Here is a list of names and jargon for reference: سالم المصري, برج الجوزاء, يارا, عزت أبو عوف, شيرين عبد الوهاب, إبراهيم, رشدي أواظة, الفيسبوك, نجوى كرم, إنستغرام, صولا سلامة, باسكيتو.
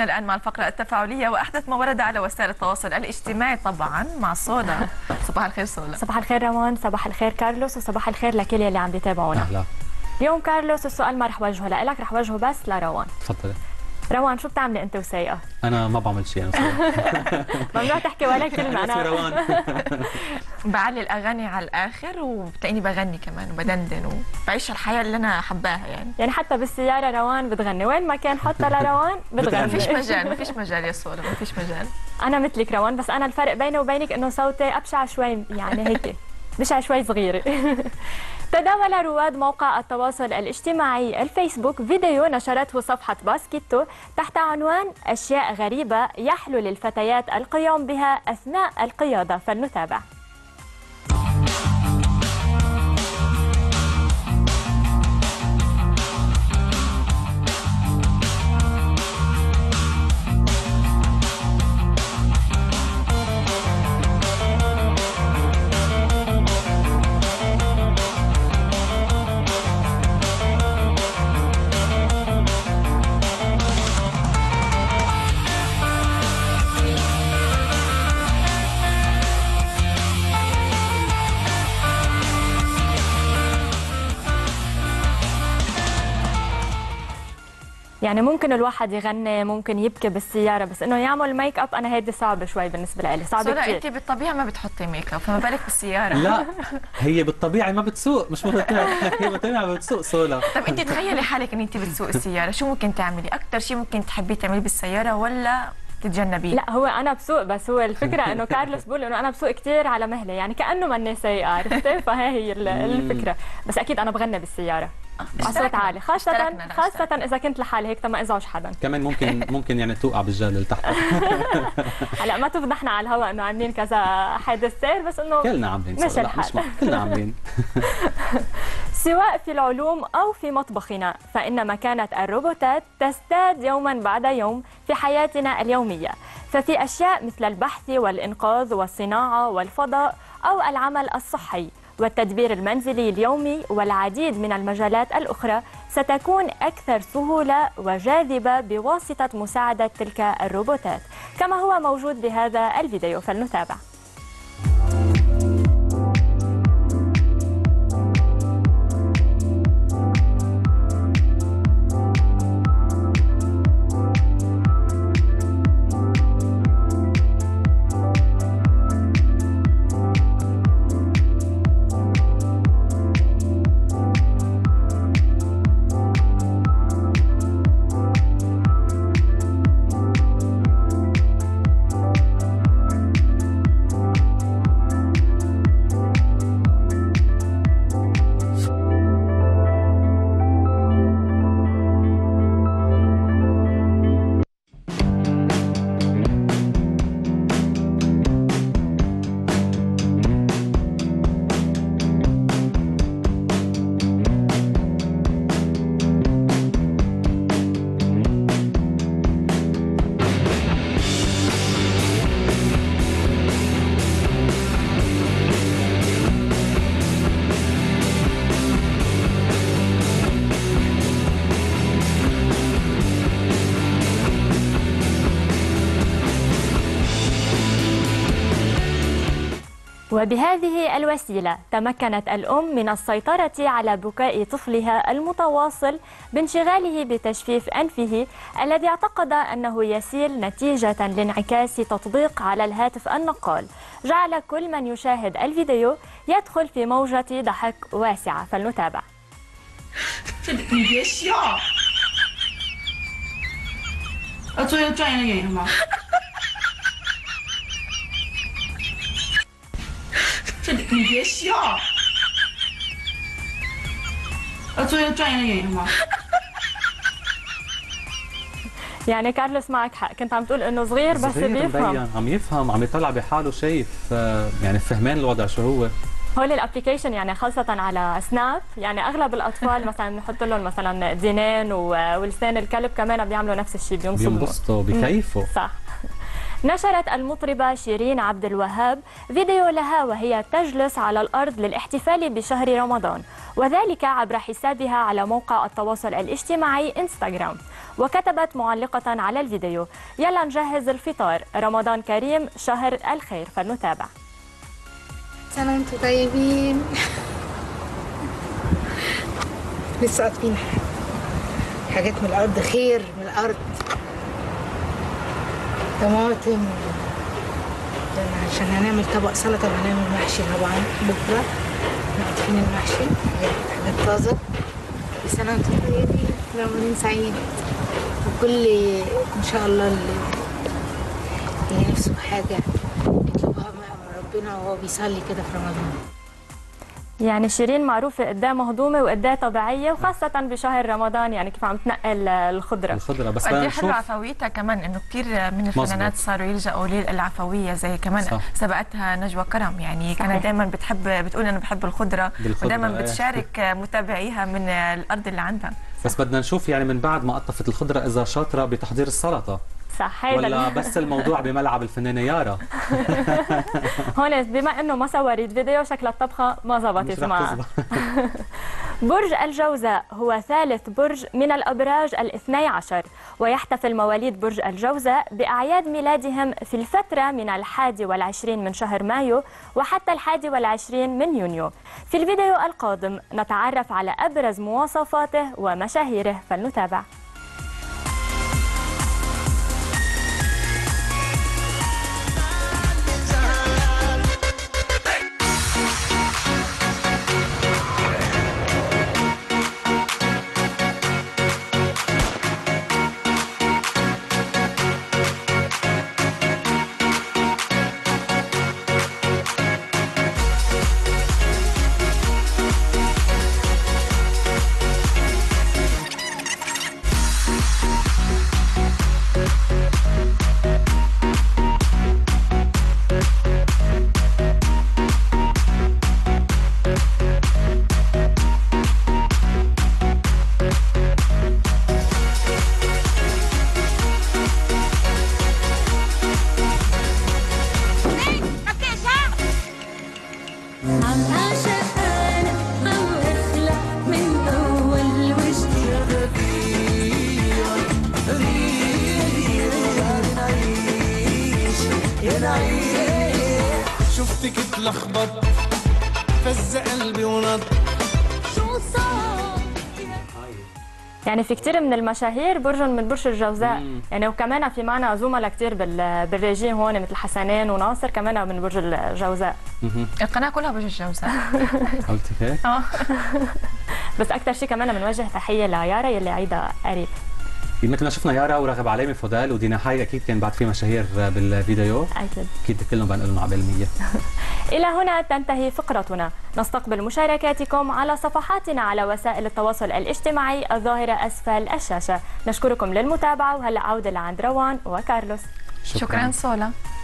بنا الآن مع الفقرة التفاعلية وأحدث ما ورد على وسائل التواصل الاجتماعي طبعا مع سودا. صباح الخير سودا. صباح الخير روان، صباح الخير كارلوس، وصباح الخير لكل يلي عم بيتابعونا. أهلا. اليوم كارلوس السؤال ما رح وجهه لك، رح وجهه بس لروان. تفضلي. روان شو بتعملي أنت وسايقة؟ أنا ما بعمل شيء أنا صراحة. ممنوع تحكي ولا كلمة أنا. اسمي روان. بعلي الأغاني على الآخر وبتلاقيني بغني كمان وبدندن وبعيش الحياة اللي أنا حباها يعني. يعني حتى بالسيارة روان بتغني، وين ما كان حطها لروان بتغني. ما فيش مجال يا سورة، ما فيش مجال. أنا مثلك روان، بس أنا الفرق بيني وبينك إنه صوتي أبشع شوي، يعني هيك بشع شوي صغيرة. تداول رواد موقع التواصل الاجتماعي الفيسبوك فيديو نشرته صفحة باسكيتو تحت عنوان أشياء غريبة يحلو للفتيات القيام بها أثناء القيادة، فلنتابع. يعني ممكن الواحد يغني، ممكن يبكي بالسياره، بس انه يعمل ميك اب انا هيدي صعبه شوي بالنسبه لي، صعبه كثير. انت بالطبيعه ما بتحطي ميك اب، فما بالك بالسياره؟ لا هي بالطبيعه ما بتسوق، مش بالطبيعه هي بالطبيعه ما بتسوق سولا. طب انت تخيلي حالك ان انت بتسوقي السياره، شو ممكن تعملي؟ اكثر شيء ممكن تحبي تعملي بالسياره ولا تتجنبيه؟ لا هو انا بسوق، بس هو الفكره انه كارلوس بقول انه انا بسوق كثير على مهله، يعني كانه ماني سايقه، عرفتي؟ فهي هي الفكره، بس اكيد انا بغني بالسياره صوت عالي، خاصة إذا كنت لحالي هيك ما أزعج حدا. كمان ممكن يعني توقع بالجال اللي تحت. هلا ما تفضحنا على الهواء إنه عاملين كذا حادث سير، بس إنه كلنا عاملين، مش الحال كلنا عاملين. سواء في العلوم أو في مطبخنا، فإن مكانة الروبوتات تزداد يوما بعد يوم في حياتنا اليومية، ففي أشياء مثل البحث والإنقاذ والصناعة والفضاء أو العمل الصحي والتدبير المنزلي اليومي والعديد من المجالات الأخرى ستكون أكثر سهولة وجاذبة بواسطة مساعدة تلك الروبوتات، كما هو موجود بهذا الفيديو، فلنتابع. وبهذه الوسيلة تمكنت الأم من السيطرة على بكاء طفلها المتواصل بانشغاله بتجفيف أنفه الذي اعتقد أنه يسيل نتيجة لانعكاس تطبيق على الهاتف النقال، جعل كل من يشاهد الفيديو يدخل في موجة ضحك واسعة، فلنتابع. يعني كارلوس معك حق، كنت عم تقول انه صغير بس بيفهم، عم يفهم، عم يطلع بحاله، شايف يعني فهمان الوضع شو هو. هول الابلكيشن يعني خاصة على سناب، يعني اغلب الاطفال مثلا بنحط لهم مثلا دينين ولسان الكلب، كمان بيعملوا نفس الشيء، بينبسطوا بكيفه. صح نشرت المطربة شيرين عبد الوهاب فيديو لها وهي تجلس على الأرض للاحتفال بشهر رمضان، وذلك عبر حسابها على موقع التواصل الاجتماعي إنستغرام. وكتبت معلقة على الفيديو: يلا نجهز الفطار، رمضان كريم، شهر الخير. فلنتابع. سلام، انتم طيبين؟ لسه قاطفين حاجات من الأرض، خير من الأرض، طماطم، عشان هنعمل طبق سلطه وهنعمل محشي طبعا بكره، نقطفين المحشي، حاجات طازه. كل سنه وانتم طيبين، رمضان سعيد، وكل ان شاء الله اللي نفسه حاجه يطلبها من ربنا وهو بيصلي كده في رمضان. يعني شيرين معروفه قدها مهضومه وقدها طبيعيه، وخاصه بشهر رمضان، يعني كيف عم تنقل الخضره بس بدي حلو عفويتها كمان، انه كثير من الفنانات صاروا يلجأوا للعفويه، زي كمان صح. سبقتها نجوى كرم، يعني كانت دائما بتقول انا بحب الخضره، ودائما بتشارك متابعيها من الارض اللي عندها. بس بدنا نشوف يعني من بعد ما قطفت الخضره اذا شاطره بتحضير السلطه صح، ولا بس الموضوع بملعب الفنانه يارا. هون بما انه ما صورت فيديو شكل الطبخه ما ظبطت معها. برج الجوزاء هو ثالث برج من الابراج الاثني عشر، ويحتفل مواليد برج الجوزاء باعياد ميلادهم في الفتره من 21 من شهر مايو وحتى 21 من يونيو. في الفيديو القادم نتعرف على ابرز مواصفاته ومشاهيره، فلنتابع. شفتك اتلخبط فز قلبي ونط. شو صار؟ يعني في كثير من المشاهير برجهم من برج الجوزاء، يعني وكمان في معنا زملاء كثير بالريجيم هون مثل حسنين وناصر كمان من برج الجوزاء. القناه كلها برج الجوزاء. قلتي هيك؟ اه. بس اكثر شيء كمان بنوجه تحيه ليارا يلي عيدها قريب. مثل ما شفنا يارا ورغب علامه فودال ودينا حاي اكيد كان بعد في مشاهير بالفيديو، اكيد كلهم بنقول لهم عبال 100. الى هنا تنتهي فقرتنا، نستقبل مشاركاتكم على صفحاتنا على وسائل التواصل الاجتماعي الظاهره اسفل الشاشه. نشكركم للمتابعه، وهلا عوده لعند روان وكارلوس. شكرا سولا.